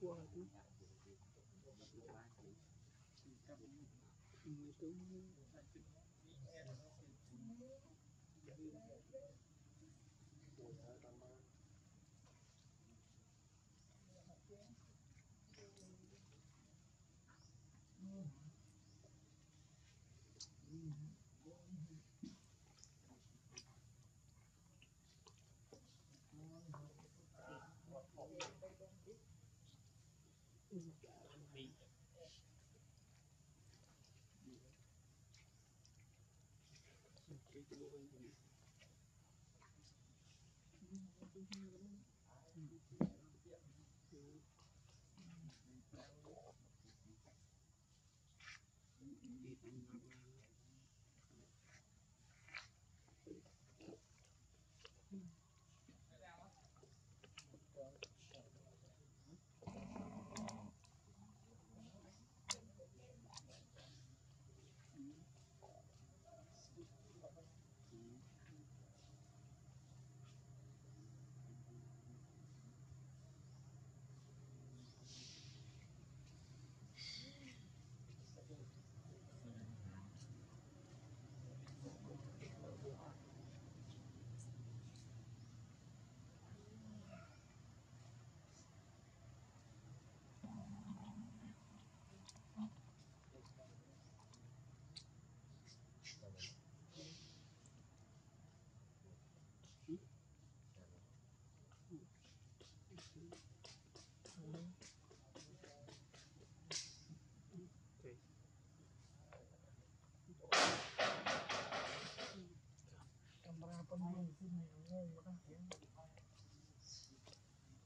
Qua chứ đi Nhật đâu và đi